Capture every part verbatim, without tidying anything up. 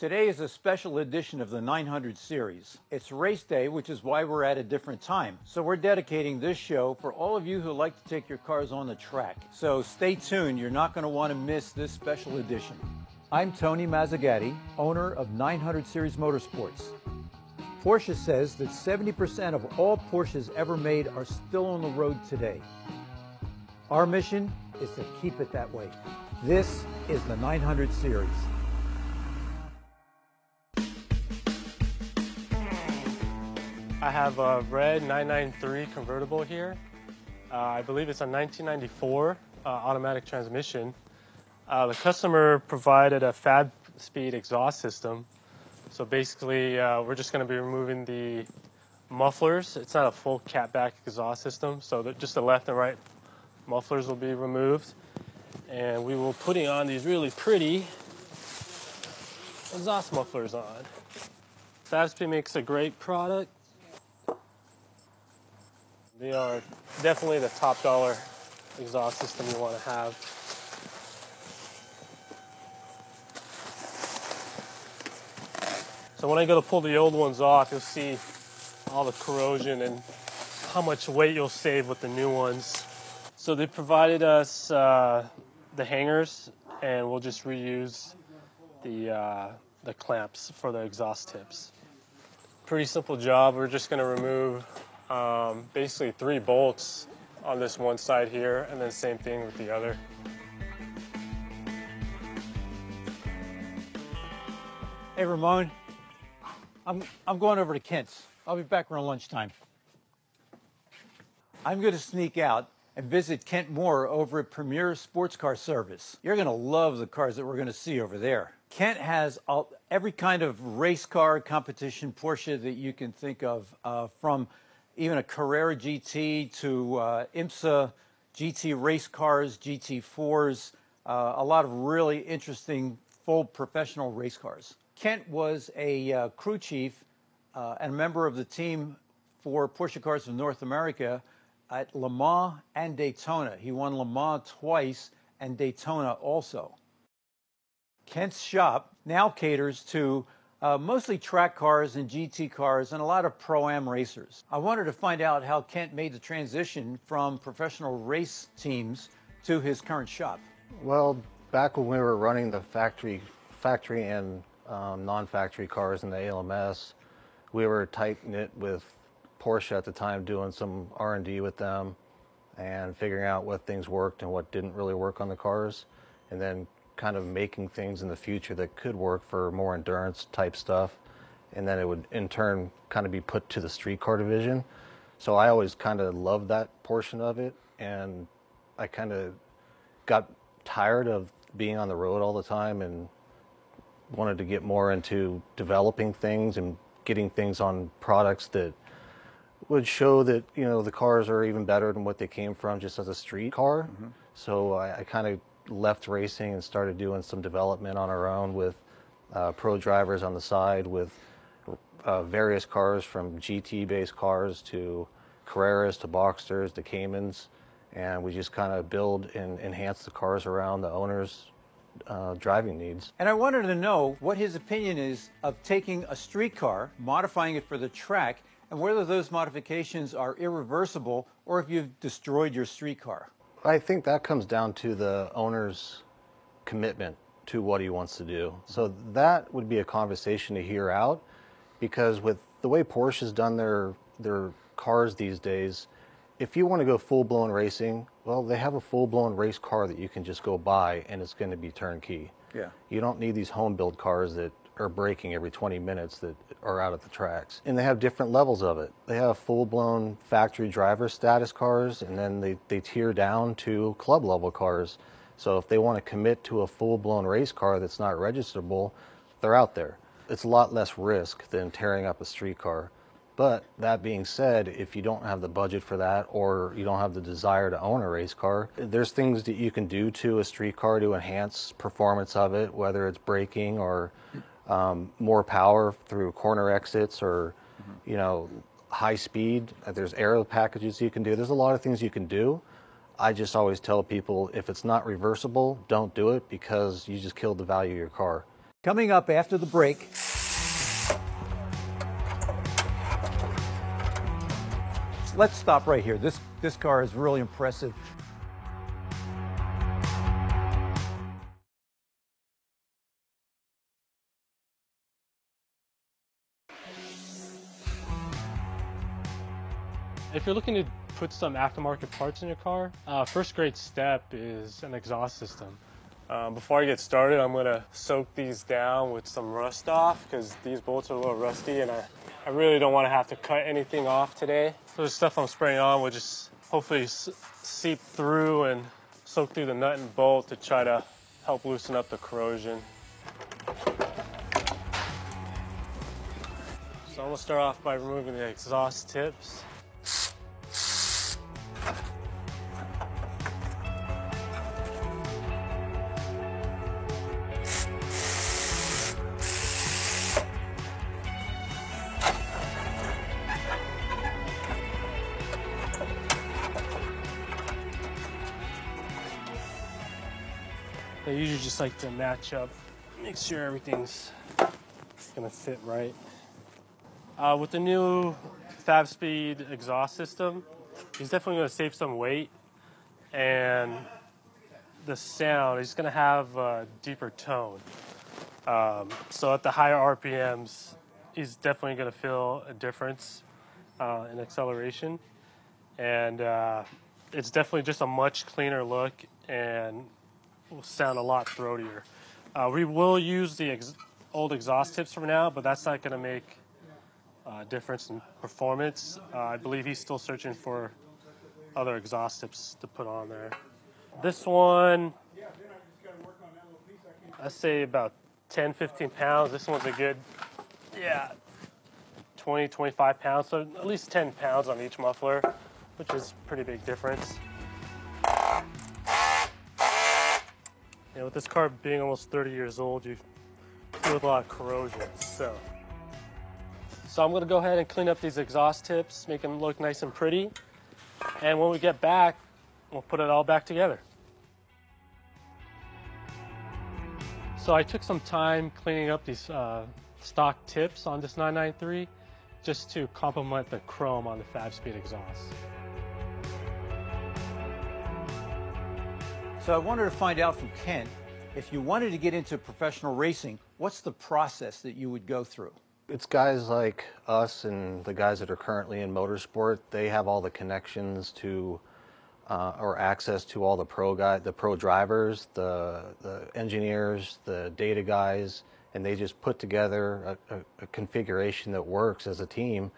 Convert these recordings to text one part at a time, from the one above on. Today is a special edition of the nine hundred series. It's race day, which is why we're at a different time. So we're dedicating this show for all of you who like to take your cars on the track. So stay tuned, you're not going to want to miss this special edition. I'm Tony Mazzagatti, owner of nine hundred series Motorsports. Porsche says that seventy percent of all Porsches ever made are still on the road today. Our mission is to keep it that way. This is the nine hundred series. I have a red nine ninety-three convertible here. Uh, I believe it's a nineteen ninety-four uh, automatic transmission. Uh, the customer provided a FabSpeed exhaust system. So basically, uh, we're just going to be removing the mufflers. It's not a full cat-back exhaust system, so that just the left and right mufflers will be removed. And we will be putting on these really pretty exhaust mufflers on. FabSpeed makes a great product. They are definitely the top dollar exhaust system you want to have. So when I go to pull the old ones off, you'll see all the corrosion and how much weight you'll save with the new ones. So they provided us uh, the hangers, and we'll just reuse the, uh, the clamps for the exhaust tips. Pretty simple job. We're just going to remove um, basically three bolts on this one side here, and then same thing with the other. Hey, Ramon. I'm, I'm going over to Kent's. I'll be back around lunchtime. I'm going to sneak out and visit Kent Moore over at Premier Sports Car Service. You're going to love the cars that we're going to see over there. Kent has all, every kind of race car competition Porsche that you can think of, uh, from even a Carrera G T to uh, IMSA G T race cars, G T fours, uh, a lot of really interesting full professional race cars. Kent was a uh, crew chief uh, and a member of the team for Porsche Cars of North America at Le Mans and Daytona. He won Le Mans twice and Daytona also. Kent's shop now caters to uh, mostly track cars and G T cars and a lot of Pro-Am racers. I wanted to find out how Kent made the transition from professional race teams to his current shop. Well, back when we were running the factory, factory and Um, non-factory cars in the A L M S. We were tight-knit with Porsche at the time, doing some R and D with them and figuring out what things worked and what didn't really work on the cars, and then kind of making things in the future that could work for more endurance type stuff, and then it would in turn kind of be put to the street car division. So I always kind of loved that portion of it, and I kind of got tired of being on the road all the time and wanted to get more into developing things and getting things on products that would show that, you know, the cars are even better than what they came from just as a street car. Mm-hmm. So I, I kind of left racing and started doing some development on our own with uh, pro drivers on the side with uh, various cars, from G T-based cars to Carreras to Boxsters to Caymans, and we just kind of build and enhance the cars around the owners' Uh, driving needs. And I wanted to know what his opinion is of taking a street car, modifying it for the track, and whether those modifications are irreversible or if you've destroyed your street car. I think that comes down to the owner's commitment to what he wants to do. So that would be a conversation to hear out, because with the way Porsche has done their their cars these days, if you want to go full-blown racing, well, they have a full-blown race car that you can just go buy, and it's going to be turnkey. Yeah. You don't need these home-built cars that are breaking every twenty minutes that are out at the tracks. And they have different levels of it. They have full-blown factory driver status cars, and then they, they tier down to club-level cars. So if they want to commit to a full-blown race car that's not registerable, they're out there. It's a lot less risk than tearing up a street car. But that being said, if you don't have the budget for that, or you don't have the desire to own a race car, there's things that you can do to a street car to enhance performance of it, whether it's braking or um, more power through corner exits, or, you know, high speed. There's aero packages you can do. There's a lot of things you can do. I just always tell people, if it's not reversible, don't do it, because you just killed the value of your car. Coming up after the break. Let's stop right here. This, this car is really impressive. If you're looking to put some aftermarket parts in your car, uh, first great step is an exhaust system. Um, before I get started, I'm going to soak these down with some rust off because these bolts are a little rusty and I, I really don't want to have to cut anything off today. So the stuff I'm spraying on will just hopefully seep through and soak through the nut and bolt to try to help loosen up the corrosion. So I'm going to start off by removing the exhaust tips. I usually just like to match up, make sure everything's gonna fit right. Uh, with the new FabSpeed exhaust system, he's definitely gonna save some weight, and the sound is gonna have a deeper tone. Um, so at the higher R P Ms, he's definitely gonna feel a difference uh, in acceleration, and uh, it's definitely just a much cleaner look and will sound a lot throatier. Uh, we will use the ex old exhaust tips for now, but that's not going to make a uh, difference in performance. Uh, I believe he's still searching for other exhaust tips to put on there. This one, I say about ten, fifteen pounds. This one's a good, yeah, twenty, twenty-five pounds. So at least ten pounds on each muffler, which is a pretty big difference. You know, with this car being almost thirty years old, you feel a lot of corrosion, so. So I'm gonna go ahead and clean up these exhaust tips, make them look nice and pretty. And when we get back, we'll put it all back together. So I took some time cleaning up these uh, stock tips on this nine ninety-three, just to complement the chrome on the FabSpeed exhaust. So I wanted to find out from Kent, if you wanted to get into professional racing, what's the process that you would go through? It's guys like us and the guys that are currently in motorsport. They have all the connections to uh, or access to all the pro guys, the pro drivers, the, the engineers, the data guys, and they just put together a, a, a configuration that works as a team.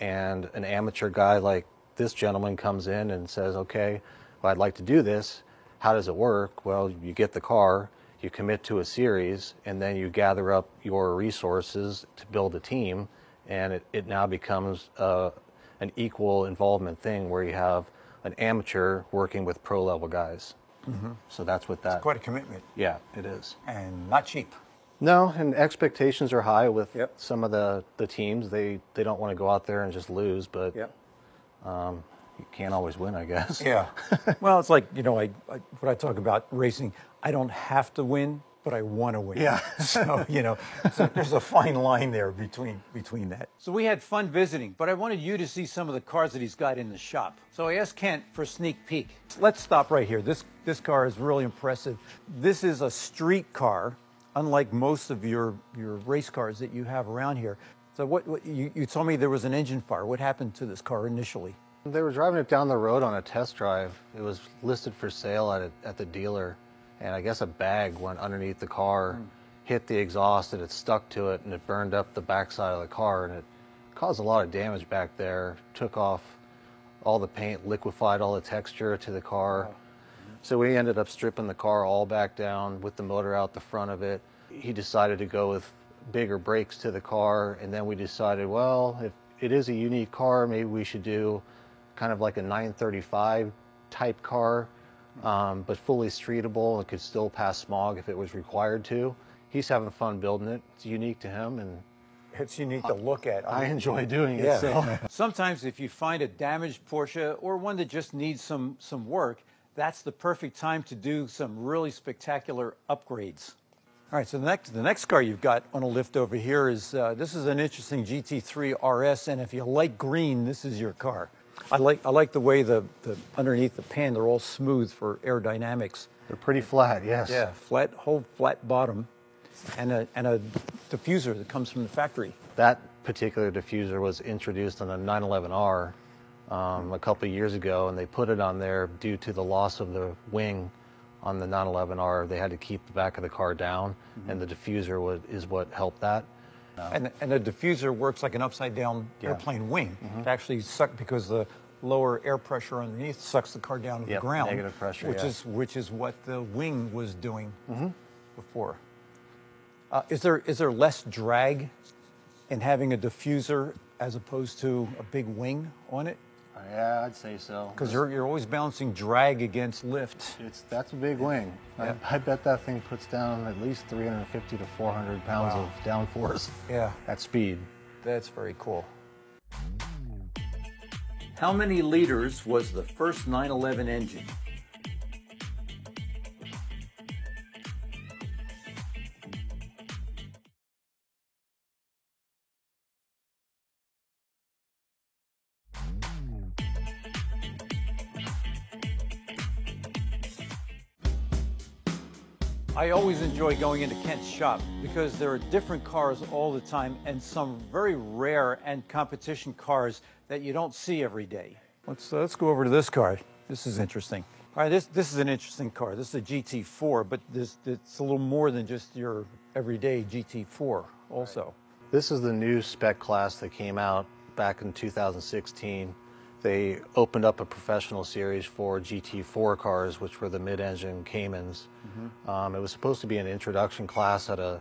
And an amateur guy like this gentleman comes in and says, okay, well, I'd like to do this. How does it work? Well, you get the car, you commit to a series, and then you gather up your resources to build a team, and it, it now becomes uh, an equal involvement thing where you have an amateur working with pro-level guys. Mm-hmm. So that's what that... It's quite a commitment. Yeah, it is. And not cheap. No, and expectations are high with yep. some of the, the teams. They, they don't want to go out there and just lose, but... Yep. Um, You can't always win, I guess. Yeah. Well, it's like, you know, I, I, when I talk about racing, I don't have to win, but I want to win. Yeah. So, you know, so there's a fine line there between, between that. So we had fun visiting, but I wanted you to see some of the cars that he's got in the shop. So I asked Kent for a sneak peek. Let's stop right here. This, this car is really impressive. This is a street car, unlike most of your, your race cars that you have around here. So what, what you, you told me there was an engine fire. What happened to this car initially? They were driving it down the road on a test drive. It was listed for sale at, a, at the dealer, and I guess a bag went underneath the car, mm. hit the exhaust, and it stuck to it, and it burned up the backside of the car, and it caused a lot of damage back there. Took off all the paint, liquefied all the texture to the car. Wow. So we ended up stripping the car all back down with the motor out the front of it. He decided to go with bigger brakes to the car, and then we decided, well, if it is a unique car, maybe we should do kind of like a nine thirty-five type car, um, but fully streetable and could still pass smog if it was required to. He's having fun building it. It's unique to him, and it's unique I, to look at. I, I enjoy doing yeah. it. So. Sometimes if you find a damaged Porsche or one that just needs some, some work, that's the perfect time to do some really spectacular upgrades. All right, so the next, the next car you've got on a lift over here is, uh, this is an interesting G T three R S, and if you like green, this is your car. I like, I like the way the, the underneath the pan, they're all smooth for aerodynamics. They're pretty flat, yes. Yeah, flat, whole flat bottom, and a, and a diffuser that comes from the factory. That particular diffuser was introduced on the nine eleven R um, a couple of years ago, and they put it on there due to the loss of the wing on the nine eleven R. They had to keep the back of the car down, mm-hmm. and the diffuser was, is what helped that. No. And, and the diffuser works like an upside-down yeah. airplane wing. Mm-hmm. It actually sucks because the lower air pressure underneath sucks the car down to yep. the ground. Negative pressure, which yeah. is which is what the wing was doing mm-hmm. before. Uh, is there is there less drag in having a diffuser as opposed to a big wing on it? Yeah, I'd say so. Because you're, you're always balancing drag against lift. It's, that's a big wing. Yeah. I, I bet that thing puts down at least three hundred fifty to four hundred pounds wow. of downforce yeah. at speed. That's very cool. How many liters was the first nine eleven engine? I always enjoy going into Kent's shop because there are different cars all the time and some very rare and competition cars that you don't see every day. Let's, uh, let's go over to this car. This is interesting. All right, this, this is an interesting car. This is a G T four, but this, it's a little more than just your everyday G T four also. Right. This is the new spec class that came out back in two thousand sixteen. They opened up a professional series for G T four cars, which were the mid-engine Caymans. Mm-hmm. Um, it was supposed to be an introduction class at a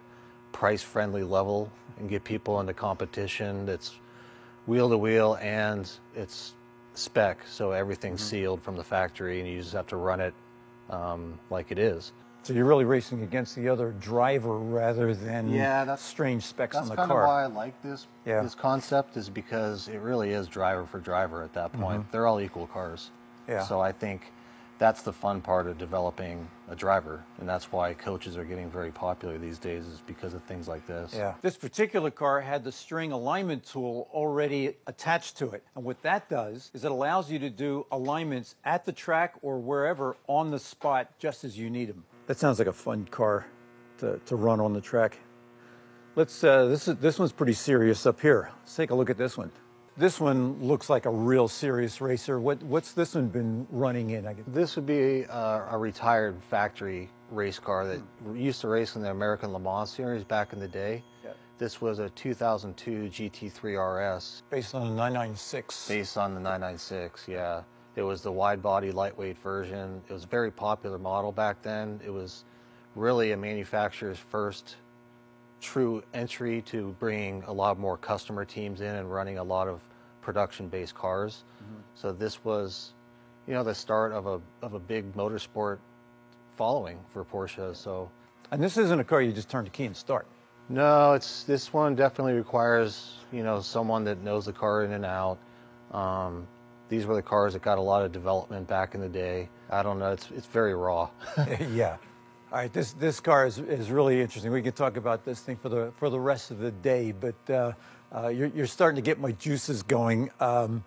price-friendly level and get people into competition. It's wheel-to-wheel and it's spec, so everything's mm-hmm. sealed from the factory and you just have to run it um, like it is. So you're really racing against the other driver rather than yeah, that's, strange specs on the car. That's kind of why I like this yeah. this concept, is because it really is driver for driver at that point. Mm-hmm. They're all equal cars. Yeah. So I think that's the fun part of developing a driver, and that's why coaches are getting very popular these days, is because of things like this. Yeah. This particular car had the string alignment tool already attached to it, and what that does is it allows you to do alignments at the track or wherever on the spot just as you need them. That sounds like a fun car to, to run on the track. Let's, uh, this, is, this one's pretty serious up here. Let's take a look at this one. This one looks like a real serious racer. What, what's this one been running in? I guess? This would be uh, a retired factory race car that used to race in the American Le Mans series back in the day. Yeah. This was a two thousand two G T three R S. Based on the nine ninety-six. Based on the nine ninety-six, yeah. It was the wide-body, lightweight version. It was a very popular model back then. It was really a manufacturer's first true entry to bringing a lot more customer teams in and running a lot of production-based cars. Mm-hmm. So this was, you know, the start of a, of a big motorsport following for Porsche. So, and this isn't a car you just turn the key and start. No, it's, this one definitely requires, you know, someone that knows the car in and out. Um, These were the cars that got a lot of development back in the day. I don't know, it's, it's very raw. Yeah. All right, this, this car is, is really interesting. We could talk about this thing for the, for the rest of the day, but uh, uh, you're, you're starting to get my juices going. Um,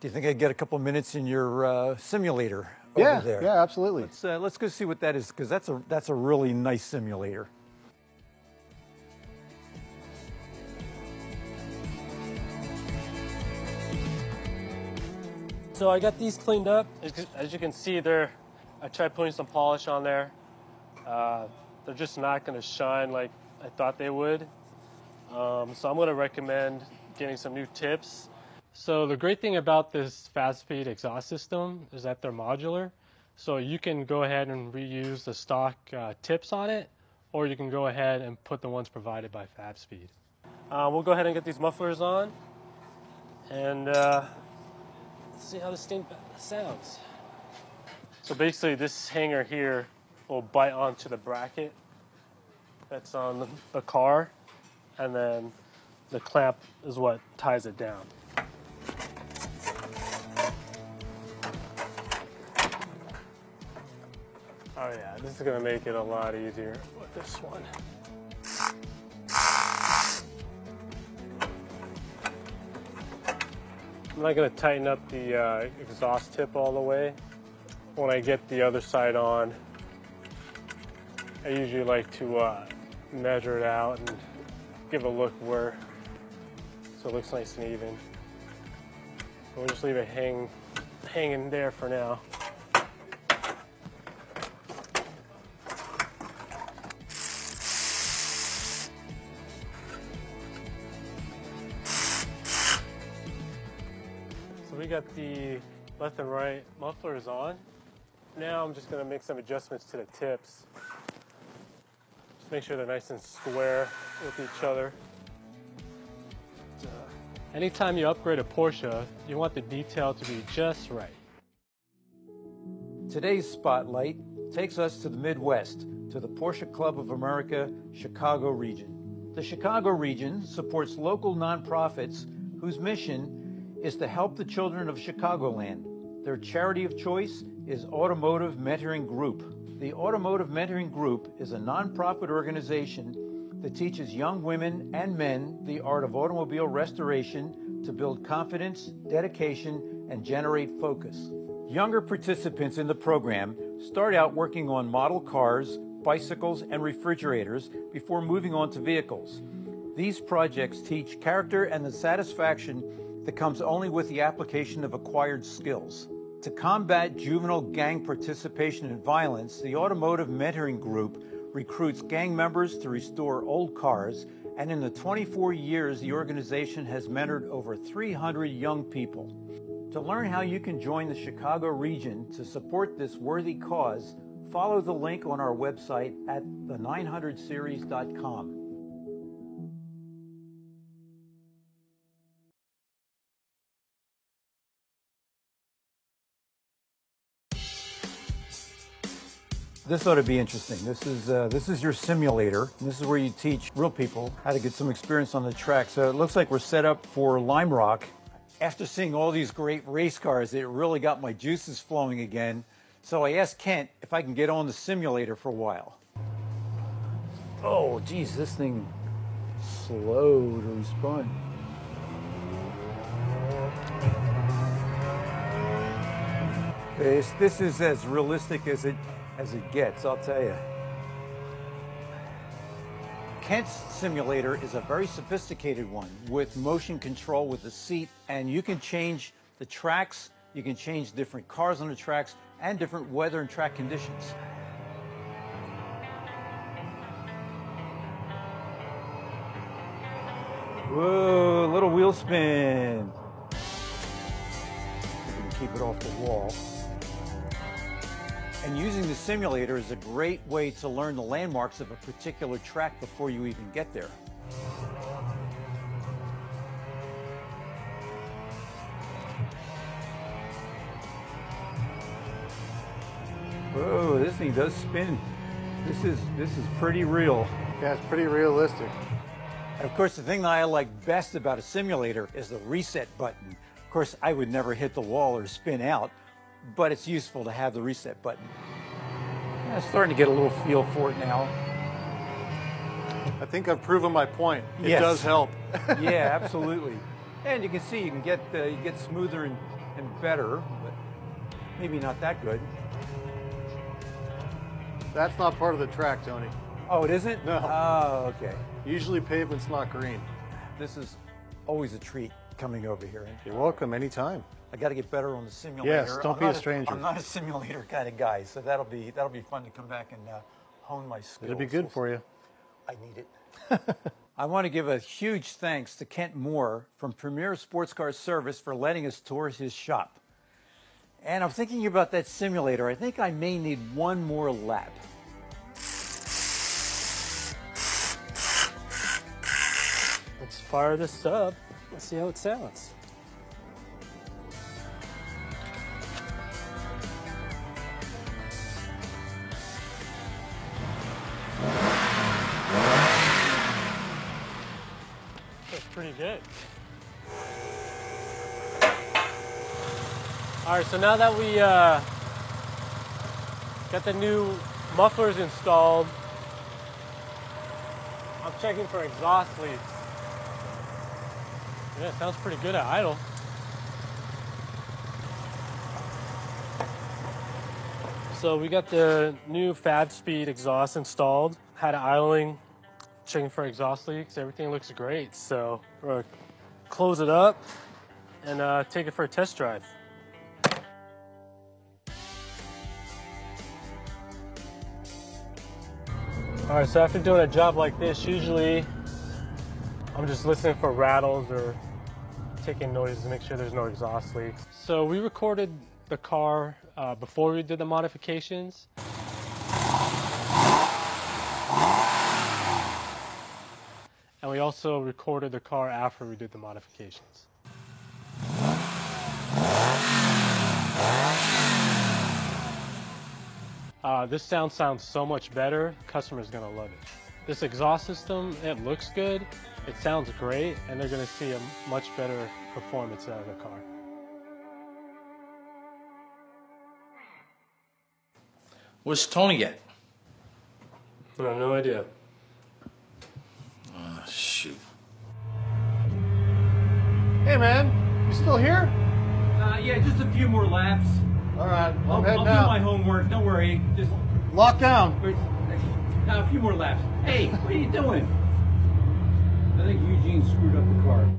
do you think I'd get a couple minutes in your uh, simulator over yeah, there? Yeah, absolutely. Let's, uh, let's go see what that is, because that's a, that's a really nice simulator. So I got these cleaned up. As you can see there, I tried putting some polish on there. Uh, they're just not gonna shine like I thought they would. Um, so I'm gonna recommend getting some new tips. So the great thing about this FabSpeed exhaust system is that they're modular. So you can go ahead and reuse the stock uh, tips on it, or you can go ahead and put the ones provided by FabSpeed. Uh, we'll go ahead and get these mufflers on. And uh, let's see how this thing sounds. So basically this hanger here will bite onto the bracket that's on the car, and then the clamp is what ties it down. All Oh yeah, this is going to make it a lot easier with this one. I'm not going to tighten up the uh, exhaust tip all the way. When I get the other side on, I usually like to uh, measure it out and give a look where, so it looks nice and even. We'll just leave it hang, hanging there for now. So we got the left and right mufflers on. Now I'm just going to make some adjustments to the tips. Just make sure they're nice and square with each other. Uh, anytime you upgrade a Porsche, you want the detail to be just right. Today's spotlight takes us to the Midwest, to the Porsche Club of America, Chicago region. The Chicago region supports local nonprofits whose mission is to help the children of Chicagoland. Their charity of choice is Automotive Mentoring Group. The Automotive Mentoring Group is a nonprofit organization that teaches young women and men the art of automobile restoration to build confidence, dedication, and generate focus. Younger participants in the program start out working on model cars, bicycles, and refrigerators before moving on to vehicles. These projects teach character and the satisfaction that comes only with the application of acquired skills. To combat juvenile gang participation and violence, the Automotive Mentoring Group recruits gang members to restore old cars, and in the twenty-four years, the organization has mentored over three hundred young people. To learn how you can join the Chicago region to support this worthy cause, follow the link on our website at the nine hundred series dot com. This ought to be interesting. This is uh, this is your simulator. And this is where you teach real people how to get some experience on the track. So it looks like we're set up for Lime Rock. After seeing all these great race cars, it really got my juices flowing again. So I asked Kent if I can get on the simulator for a while. Oh, geez, this thing slowed or spun. This this is as realistic as it. as it gets, I'll tell you. Kent's simulator is a very sophisticated one with motion control with the seat, and you can change the tracks, you can change different cars on the tracks, and different weather and track conditions. Whoa, little wheel spin. You can keep it off the wall. And using the simulator is a great way to learn the landmarks of a particular track before you even get there. Whoa, this thing does spin. This is, this is pretty real. Yeah, it's pretty realistic. And of course, the thing that I like best about a simulator is the reset button. Of course, I would never hit the wall or spin out, but it's useful to have the reset button. I'm starting to get a little feel for it now. I think I've proven my point. It yes. does help. Yeah, absolutely. And you can see you can get uh, you get smoother and, and better, but maybe not that good. That's not part of the track, Tony. Oh, it isn't? No. Oh, okay. Usually pavement's not green. This is always a treat coming over here. You're welcome anytime. I got to get better on the simulator. Yes, don't be a stranger. I'm not a simulator kind of guy, so that'll be that'll be fun to come back and uh, hone my skills. It'll be good for you. I need it. I want to give a huge thanks to Kent Moore from Premier Sports Car Service for letting us tour his shop. And I'm thinking about that simulator. I think I may need one more lap. Let's fire this up. Let's see how it sounds. Pretty good. All right, so now that we uh, got the new muffler's installed. I'm checking for exhaust leaks. Yeah, it sounds pretty good at idle. So we got the new FabSpeed exhaust installed, had it idling, checking for exhaust leaks. Everything looks great. So we're gonna close it up and uh, take it for a test drive. All right, so after doing a job like this, usually I'm just listening for rattles or taking noises to make sure there's no exhaust leaks. So we recorded the car uh, before we did the modifications. And we also recorded the car after we did the modifications. Uh, this sound sounds so much better. Customer's gonna love it. This exhaust system, it looks good, it sounds great, and they're gonna see a much better performance out of the car. Where's Tony at? I have no idea. Oh, shoot. Hey, man, you still here? Uh, yeah, just a few more laps. All right, I'm I'll, heading I'll out. do my homework. Don't worry. Just lock down. Now a few more laps. Hey, what are you doing? I think Eugene screwed up the car.